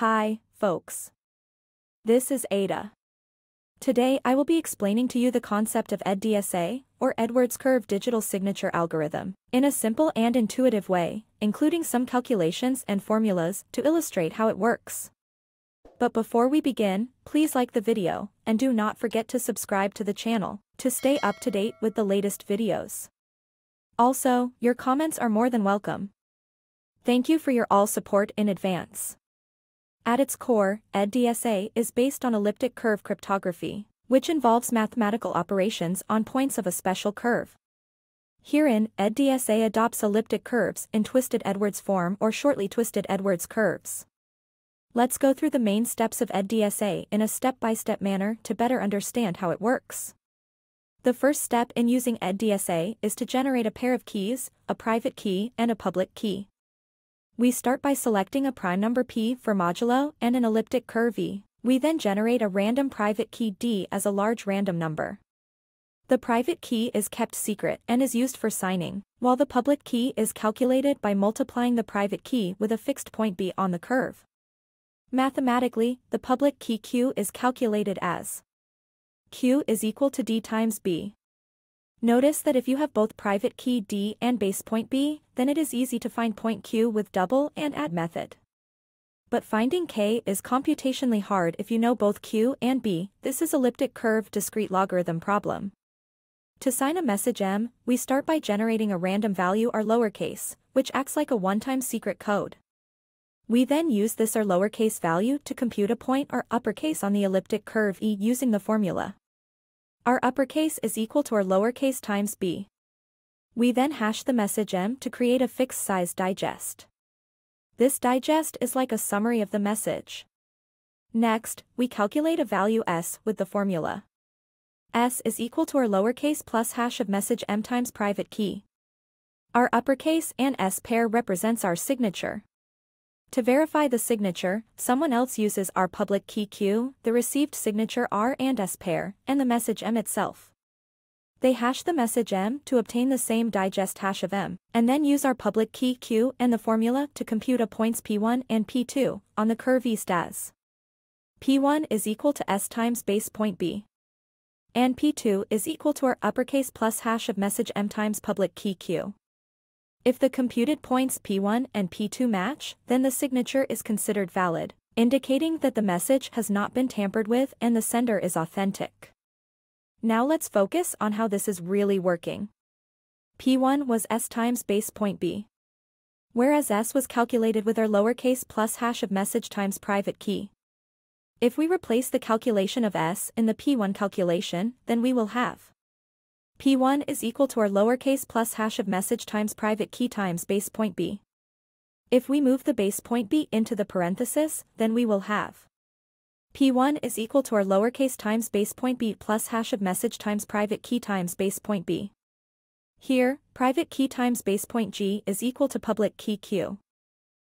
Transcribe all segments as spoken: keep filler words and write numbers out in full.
Hi, folks. This is Ada. Today I will be explaining to you the concept of EdDSA, or Edwards curve digital signature algorithm, in a simple and intuitive way, including some calculations and formulas to illustrate how it works. But before we begin, please like the video, and do not forget to subscribe to the channel, to stay up to date with the latest videos. Also, your comments are more than welcome. Thank you for your all support in advance. At its core, EdDSA is based on elliptic curve cryptography, which involves mathematical operations on points of a special curve. Herein, EdDSA adopts elliptic curves in twisted Edwards form or shortly twisted Edwards curves. Let's go through the main steps of EdDSA in a step-by-step manner to better understand how it works. The first step in using EdDSA is to generate a pair of keys, a private key and a public key. We start by selecting a prime number P for modulo and an elliptic curve E. We then generate a random private key D as a large random number. The private key is kept secret and is used for signing, while the public key is calculated by multiplying the private key with a fixed point B on the curve. Mathematically, the public key Q is calculated as Q is equal to D times B. Notice that if you have both private key D and base point B, then it is easy to find point Q with double and add method. But finding K is computationally hard if you know both Q and B. This is elliptic curve discrete logarithm problem. To sign a message M, we start by generating a random value R lowercase, which acts like a one-time secret code. We then use this R lowercase value to compute a point R uppercase on the elliptic curve E using the formula R uppercase is equal to R lowercase times B. We then hash the message M to create a fixed size digest. This digest is like a summary of the message. Next, we calculate a value S with the formula S is equal to R lowercase plus hash of message M times private key. R uppercase and S pair represents our signature. To verify the signature, someone else uses our public key Q, the received signature R and S pair, and the message M itself. They hash the message M to obtain the same digest hash of M, and then use our public key Q and the formula to compute a points P one and P two on the curve east as P one is equal to S times base point B, and P two is equal to our uppercase plus hash of message M times public key Q. If the computed points P one and P two match, then the signature is considered valid, indicating that the message has not been tampered with and the sender is authentic. Now let's focus on how this is really working. P one was S times base point B, whereas S was calculated with our lowercase plus hash of message times private key. If we replace the calculation of S in the P one calculation, then we will have P one is equal to our lowercase plus hash of message times private key times base point B. If we move the base point B into the parenthesis, then we will have P one is equal to our lowercase times base point B plus hash of message times private key times base point B. Here, private key times base point G is equal to public key Q.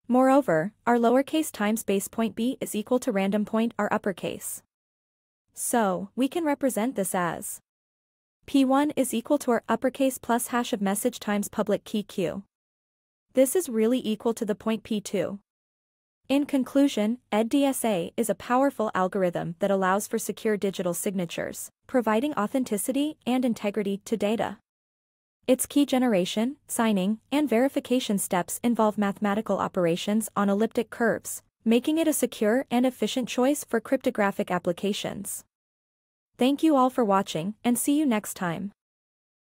Moreover, our lowercase times base point B is equal to random point R uppercase. So, we can represent this as P one is equal to our uppercase plus hash of message times public key Q. This is really equal to the point P two. In conclusion, EdDSA is a powerful algorithm that allows for secure digital signatures, providing authenticity and integrity to data. Its key generation, signing, and verification steps involve mathematical operations on elliptic curves, making it a secure and efficient choice for cryptographic applications. Thank you all for watching, and see you next time.